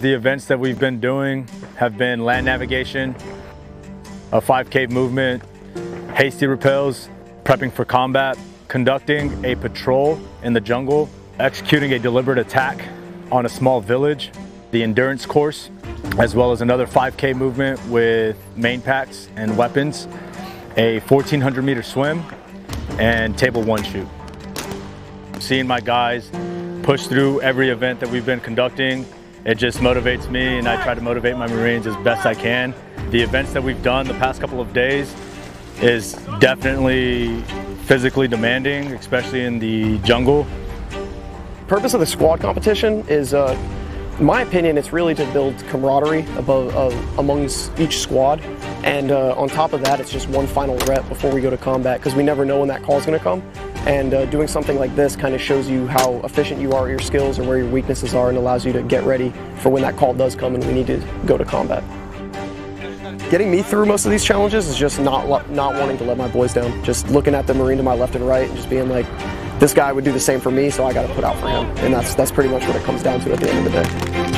The events that we've been doing have been land navigation, a 5K movement, hasty rappels, prepping for combat, conducting a patrol in the jungle, executing a deliberate attack on a small village, the endurance course, as well as another 5K movement with main packs and weapons, a 1,400 meter swim, and table one shoot. Seeing my guys push through every event that we've been conducting, it just motivates me, and I try to motivate my Marines as best I can. The events that we've done the past couple of days is definitely physically demanding, especially in the jungle. Purpose of the squad competition is, in my opinion, it's really to build camaraderie amongst each squad. And on top of that, it's just one final rep before we go to combat, because we never know when that call is going to come. And doing something like this kind of shows you how efficient you are, your skills, and where your weaknesses are, and allows you to get ready for when that call does come and we need to go to combat. Getting me through most of these challenges is just not wanting to let my boys down. Just looking at the Marine to my left and right and just being like, this guy would do the same for me, so I got to put out for him. And that's pretty much what it comes down to at the end of the day.